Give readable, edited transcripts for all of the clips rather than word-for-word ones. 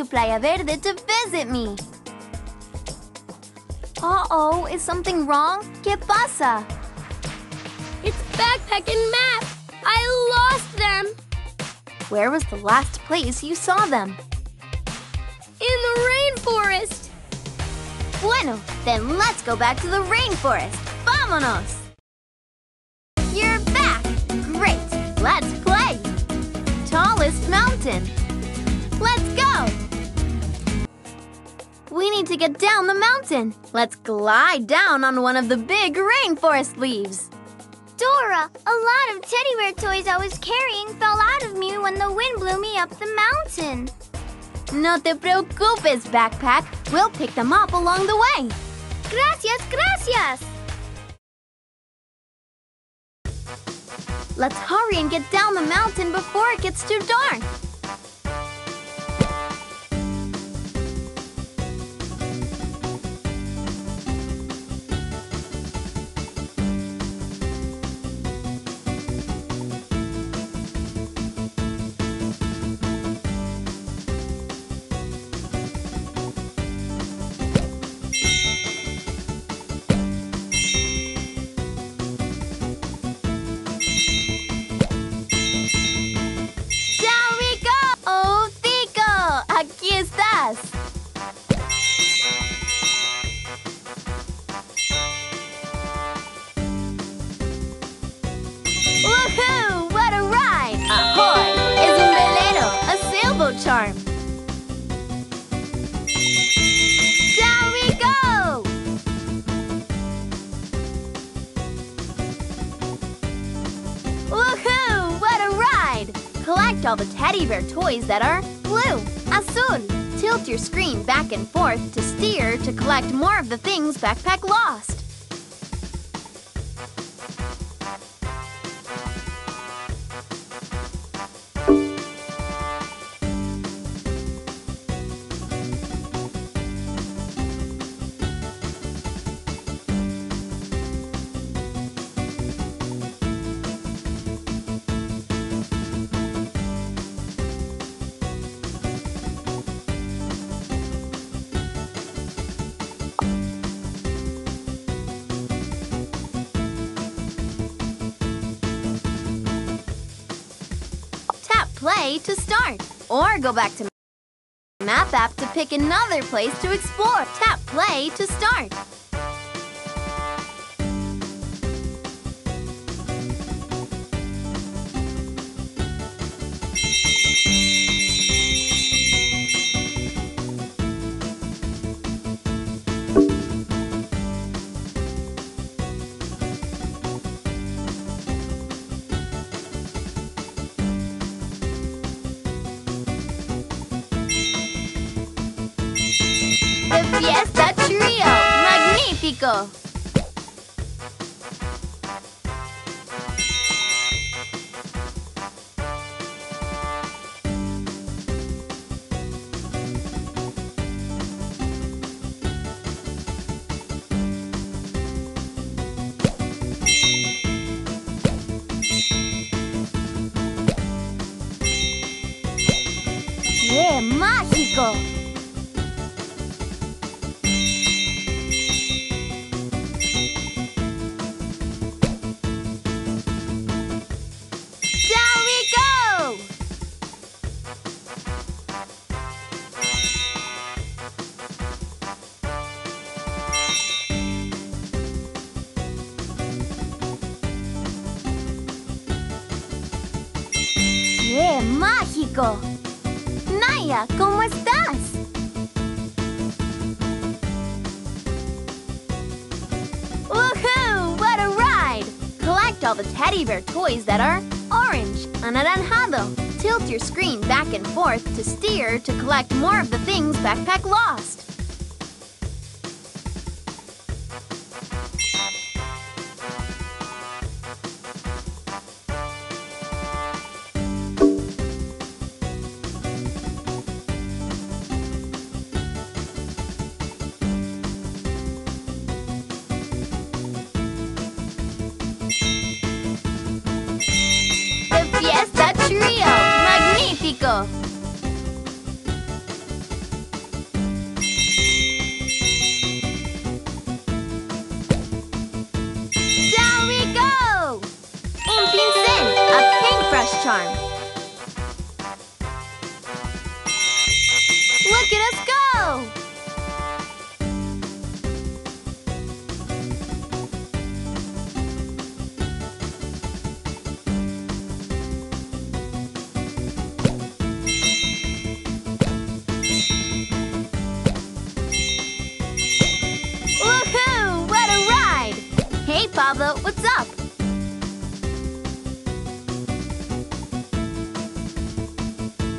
to Playa Verde to visit me. Uh-oh, is something wrong? ¿Qué pasa? It's Backpack and Map. I lost them. Where was the last place you saw them? In the rainforest. Bueno, then let's go back to the rainforest. Vámonos! You're back! Great! Let's play! Tallest mountain! Let's go! We need to get down the mountain. Let's glide down on one of the big rainforest leaves. Dora, a lot of teddy bear toys I was carrying fell out of me when the wind blew me up the mountain. No te preocupes, Backpack. We'll pick them up along the way. Gracias, gracias! Let's hurry and get down the mountain before it gets too dark. Woohoo! What a ride! Ahoy! Es un velero, a sailboat charm. Down we go! Woohoo! What a ride! Collect all the teddy bear toys that are blue, azul. Tilt your screen back and forth to steer to collect more of the things Backpack lost. Play to start, or go back to Map app to pick another place to explore. Tap play to start. Fiesta Trio! Magnífico! ¡Qué mágico! ¡Qué mágico! Naya, ¿cómo estás? Woohoo! What a ride! Collect all the teddy bear toys that are orange, anaranjado. Tilt your screen back and forth to steer to collect more of the things Backpack lost. Fiesta Trio! Magnífico! Pablo, what's up?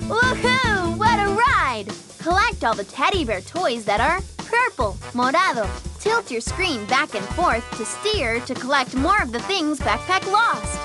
Woohoo! What a ride! Collect all the teddy bear toys that are purple, morado. Tilt your screen back and forth to steer to collect more of the things Backpack lost.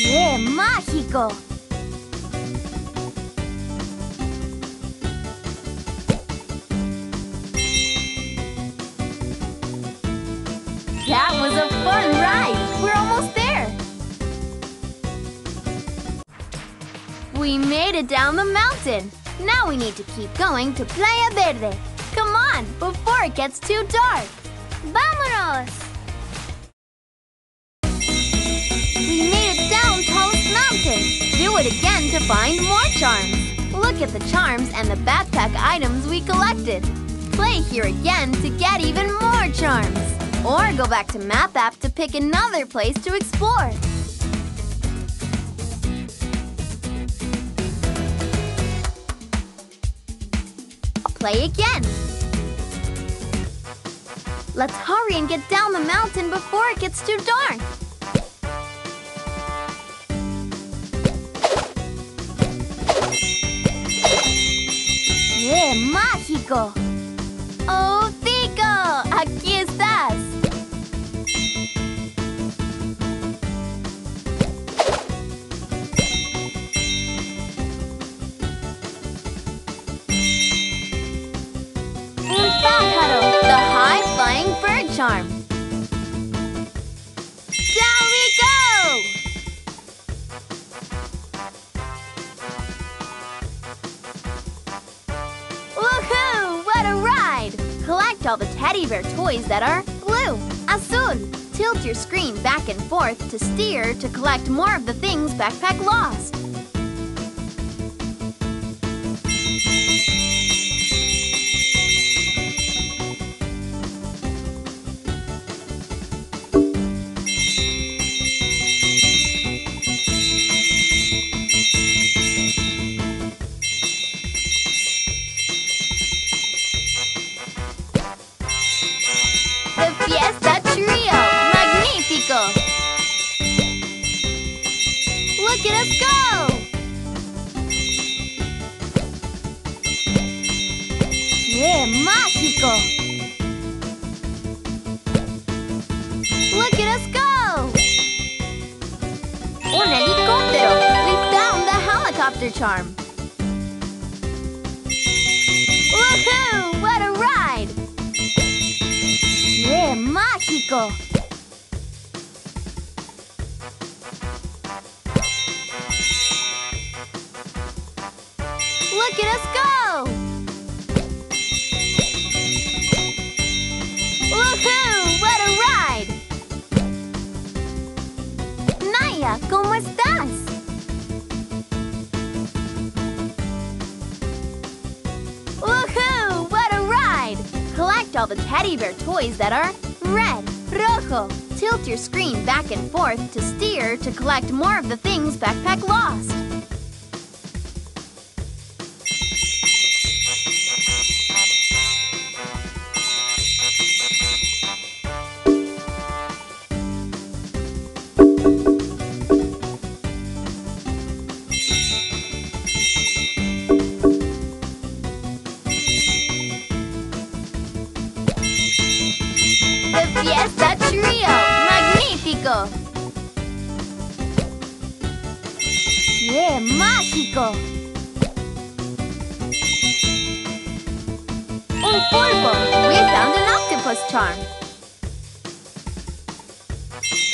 ¡Qué mágico! That was a fun ride! We're almost there! We made it down the mountain! Now we need to keep going to Playa Verde! Come on, before it gets too dark! ¡Vámonos! Do it again to find more charms. Look at the charms and the backpack items we collected. Play here again to get even more charms. Or go back to Map app to pick another place to explore. Play again. Let's hurry and get down the mountain before it gets too dark. ¡Qué mágico! ¡Oh, Fico! ¡Aquí estás! ¡Un pájaro! The high-flying bird charm! Collect all the teddy bear toys that are blue, azul. Tilt your screen back and forth to steer to collect more of the things Backpack lost. Look at us go! ¡Qué mágico! Look at us go! Un helicóptero! We found the helicopter charm! Woohoo! What a ride! ¡Qué mágico! Look at us go! Woohoo! What a ride! Naya, ¿cómo estás? Woohoo! What a ride! Collect all the teddy bear toys that are red, rojo. Tilt your screen back and forth to steer to collect more of the things Backpack lost. Yes, that's Rio! Magnífico! ¡Qué mágico! Un pulpo! We found an octopus charm!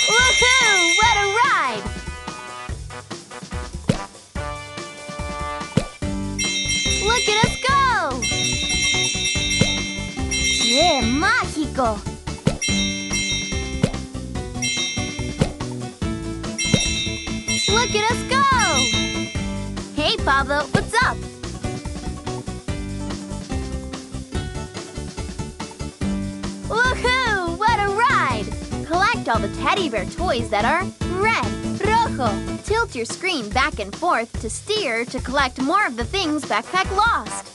Woohoo! What a ride! Look at us go! ¡Qué mágico! Look at us go! Hey, Pablo, what's up? Woohoo! What a ride! Collect all the teddy bear toys that are red, rojo. Tilt your screen back and forth to steer to collect more of the things Backpack lost.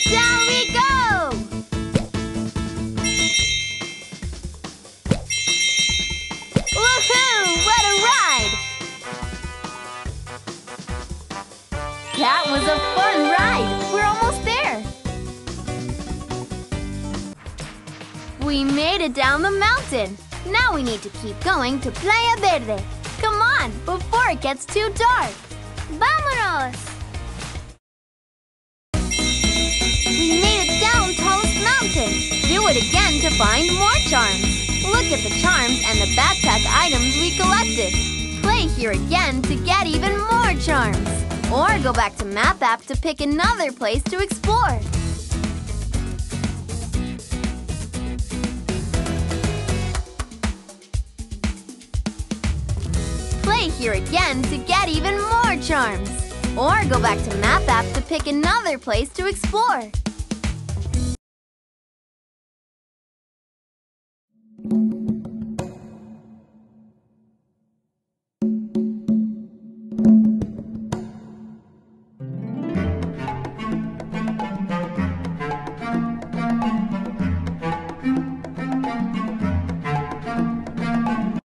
Down we go! Woohoo! What a ride! That was a fun ride! We're almost there! We made it down the mountain! Now we need to keep going to Playa Verde! Come on, before it gets too dark! Vámonos! We made it down tallest mountain. Do it again to find more charms. Look at the charms and the backpack items we collected. Play here again to get even more charms. Or go back to Map app to pick another place to explore. Here again to get even more charms. Or go back to Map app to pick another place to explore.